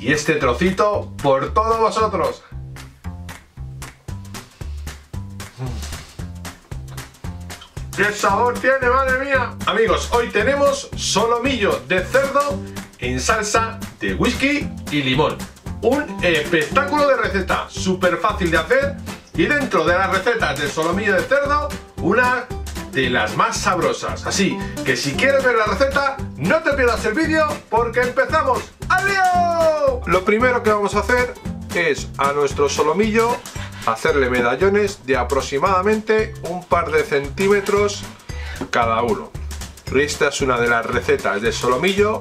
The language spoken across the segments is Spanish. y este trocito por todos vosotros. ¡Qué sabor tiene, madre mía! Amigos, hoy tenemos solomillo de cerdo en salsa de whisky y limón. Un espectáculo de receta, súper fácil de hacer, y dentro de las recetas de solomillo de cerdo, una de las más sabrosas. Así que si quieres ver la receta, no te pierdas el vídeo porque empezamos. ¡Adiós! Lo primero que vamos a hacer es a nuestro solomillo hacerle medallones de aproximadamente un par de centímetros cada uno. Esta es una de las recetas de solomillo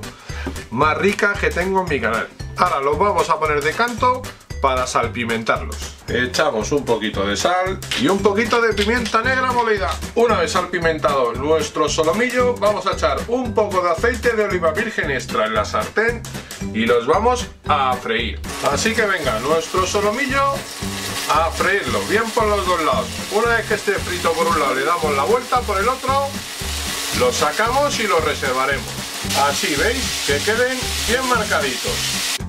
más ricas que tengo en mi canal. Ahora los vamos a poner de canto para salpimentarlos. Echamos un poquito de sal y un poquito de pimienta negra molida. Una vez salpimentado nuestro solomillo, vamos a echar un poco de aceite de oliva virgen extra en la sartén y los vamos a freír. Así que venga nuestro solomillo a freírlo bien por los dos lados. Una vez que esté frito por un lado, le damos la vuelta por el otro, lo sacamos y lo reservaremos. Así veis que queden bien marcaditos.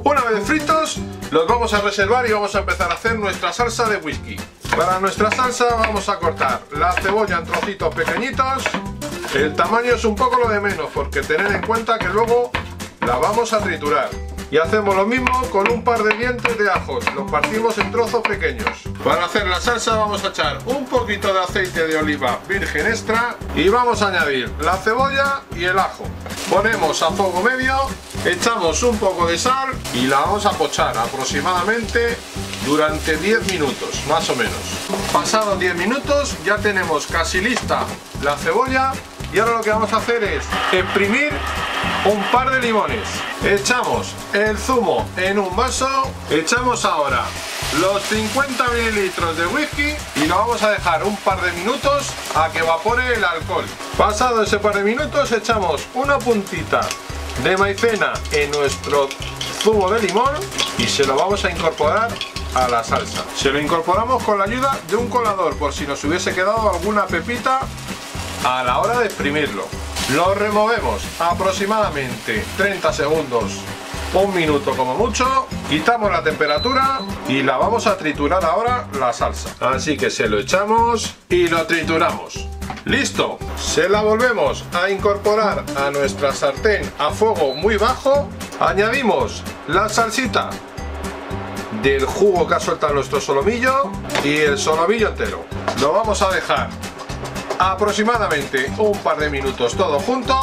Una vez fritos, los vamos a reservar y vamos a empezar a hacer nuestra salsa de whisky. Para nuestra salsa vamos a cortar la cebolla en trocitos pequeñitos. El tamaño es un poco lo de menos porque tened en cuenta que luego la vamos a triturar. Y hacemos lo mismo con un par de dientes de ajos, los partimos en trozos pequeños. Para hacer la salsa vamos a echar un poquito de aceite de oliva virgen extra y vamos a añadir la cebolla y el ajo. Ponemos a fuego medio, echamos un poco de sal y la vamos a pochar aproximadamente durante 10 minutos, más o menos. Pasados 10 minutos ya tenemos casi lista la cebolla y ahora lo que vamos a hacer es exprimir un par de limones. Echamos el zumo en un vaso, echamos ahora los 50 mililitros de whisky y lo vamos a dejar un par de minutos a que evapore el alcohol. Pasado ese par de minutos echamos una puntita de maicena en nuestro zumo de limón y se lo vamos a incorporar a la salsa. Se lo incorporamos con la ayuda de un colador por si nos hubiese quedado alguna pepita a la hora de exprimirlo. Lo removemos aproximadamente 30 segundos, un minuto como mucho. Quitamos la temperatura y la vamos a triturar ahora la salsa. Así que se lo echamos y lo trituramos. ¡Listo! Se la volvemos a incorporar a nuestra sartén a fuego muy bajo. Añadimos la salsita del jugo que ha soltado nuestro solomillo y el solomillo entero. Lo vamos a dejar aproximadamente un par de minutos todo junto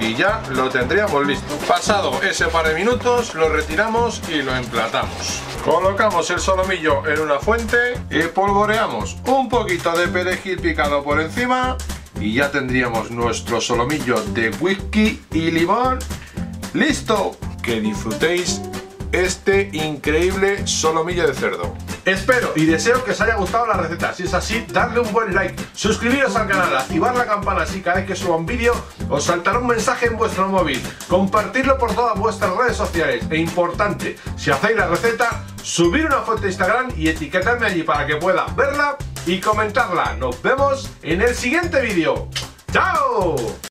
y ya lo tendríamos listo. Pasado ese par de minutos lo retiramos y lo emplatamos. Colocamos el solomillo en una fuente y polvoreamos un poquito de perejil picado por encima y ya tendríamos nuestro solomillo de whisky y limón listo. Que disfrutéis este increíble solomillo de cerdo. Espero y deseo que os haya gustado la receta. Si es así, dadle un buen like, suscribiros al canal, activar la campana así cada vez que suba un vídeo os saltará un mensaje en vuestro móvil, compartirlo por todas vuestras redes sociales e importante, si hacéis la receta, subir una foto a Instagram y etiquetarme allí para que pueda verla y comentarla. Nos vemos en el siguiente vídeo. ¡Chao!